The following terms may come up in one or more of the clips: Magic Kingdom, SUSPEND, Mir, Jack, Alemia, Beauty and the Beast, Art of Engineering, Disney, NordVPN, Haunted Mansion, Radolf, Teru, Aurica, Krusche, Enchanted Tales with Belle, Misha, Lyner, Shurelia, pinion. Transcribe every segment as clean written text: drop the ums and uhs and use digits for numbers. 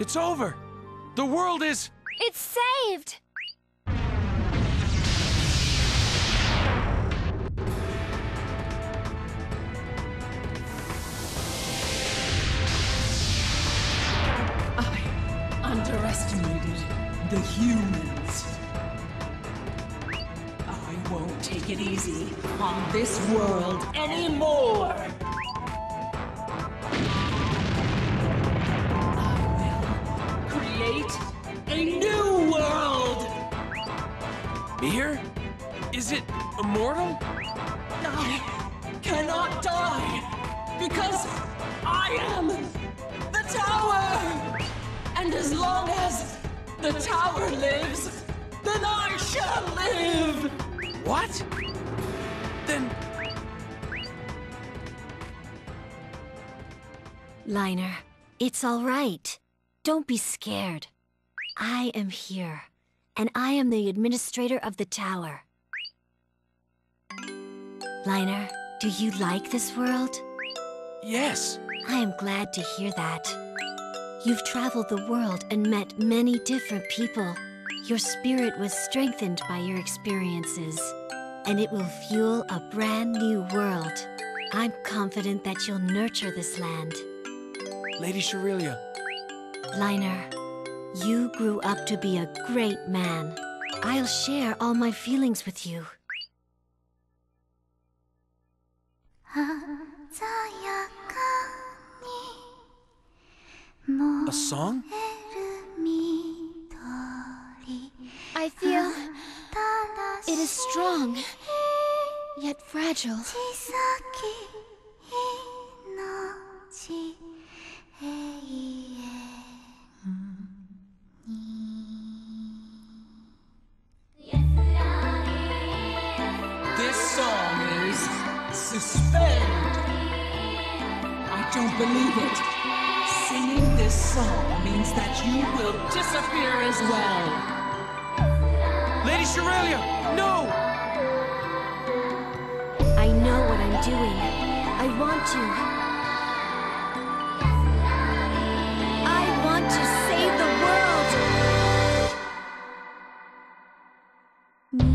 It's over. The world is... It's saved! I underestimated the humans. I won't take it easy on this world anymore! A new world! Mir? Is it immortal? I cannot die because I am the tower! And as long as the tower lives, then I shall live! What? Then... Lyner, it's all right. Don't be scared. I am here, and I am the administrator of the tower. Lyner, do you like this world? Yes. I am glad to hear that. You've traveled the world and met many different people. Your spirit was strengthened by your experiences, and it will fuel a brand new world. I'm confident that you'll nurture this land. Lady Shurelia. Lyner. You grew up to be a great man. I'll share all my feelings with you. A song? I feel it is strong, yet fragile. Suspend! I don't believe it. Singing this song means that you will disappear as well. Lady Shurelia, no! I know what I'm doing. I want to save the world! Thank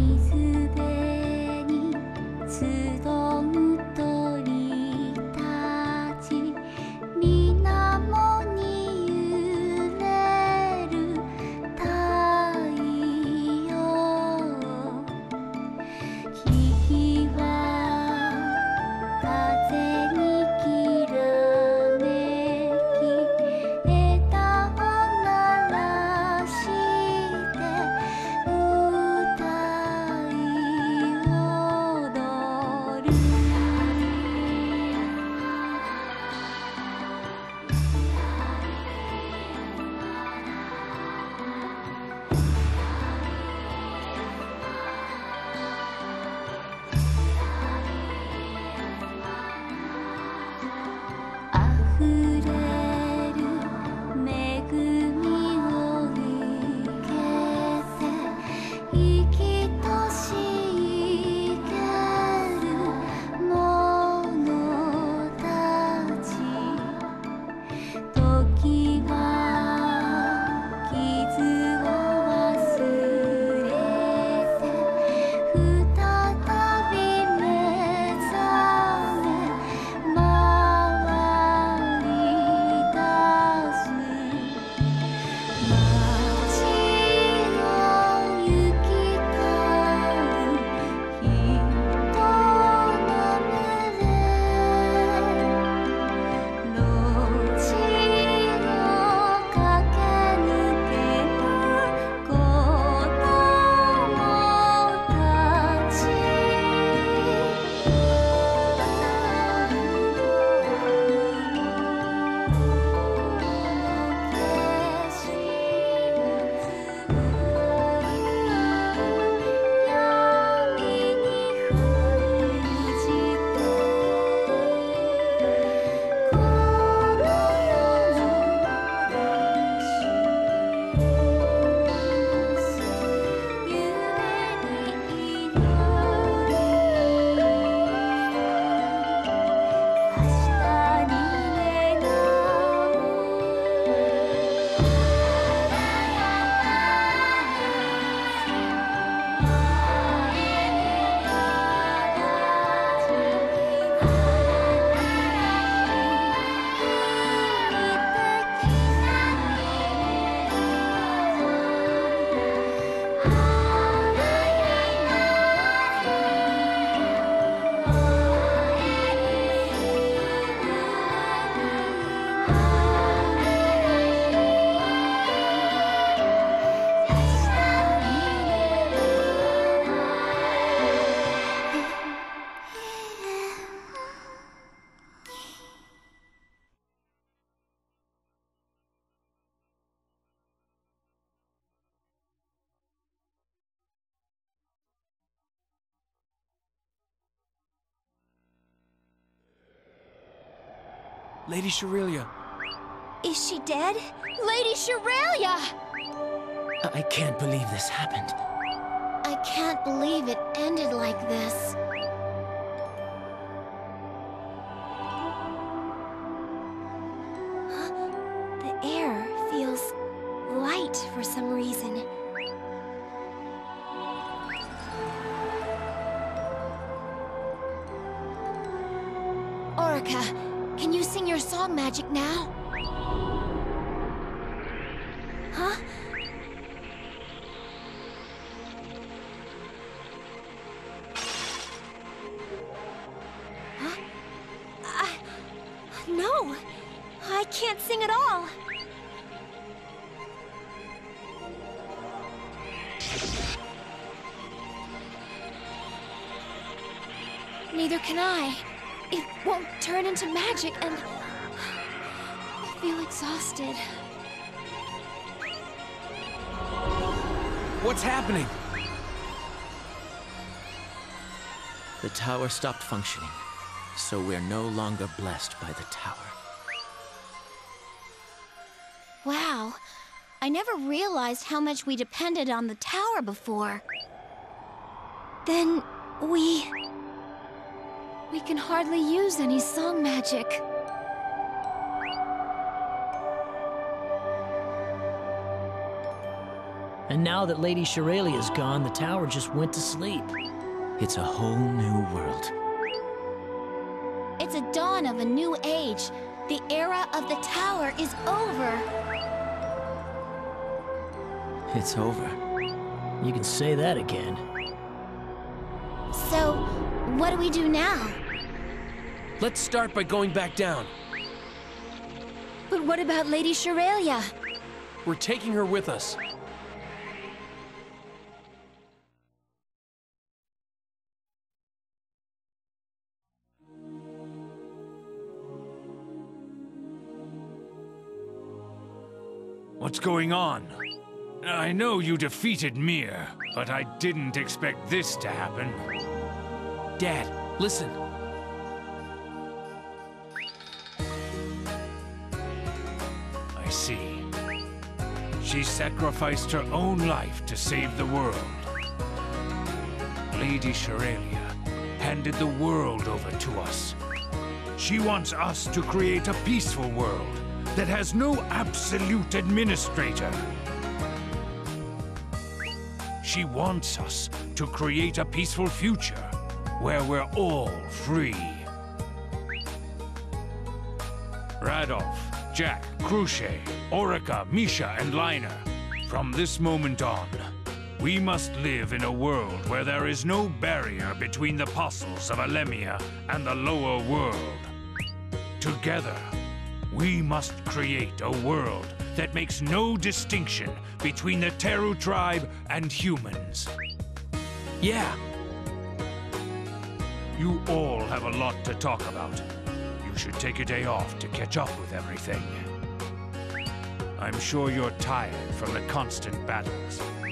you. Lady Shurelia. Is she dead? Lady Shurelia! I can't believe this happened. I can't believe it ended like this. The air feels light for some reason. Aurica, can you sing your song magic now? Huh? Huh? No, I can't sing at all. Neither can I. It won't turn into magic, and I feel exhausted. What's happening? The tower stopped functioning, so we're no longer blessed by the tower. Wow. I never realized how much we depended on the tower before. Then we can hardly use any song magic. And now that Lady Shurelia is gone, the tower just went to sleep. It's a whole new world. It's a dawn of a new age. The era of the tower is over. It's over. You can say that again. So, what do we do now? Let's start by going back down. But what about Lady Shurelia? We're taking her with us. What's going on? I know you defeated Mir, but I didn't expect this to happen. Dad, listen. I see. She sacrificed her own life to save the world. Lady Shurelia handed the world over to us. She wants us to create a peaceful world that has no absolute administrator. She wants us to create a peaceful future where we're all free. Radolf, Jack, Krusche, Aurica, Misha, and Lyner. From this moment on, we must live in a world where there is no barrier between the apostles of Alemia and the lower world. Together, we must create a world that makes no distinction between the Teru tribe and humans. Yeah. You all have a lot to talk about. You should take a day off to catch up with everything. I'm sure you're tired from the constant battles.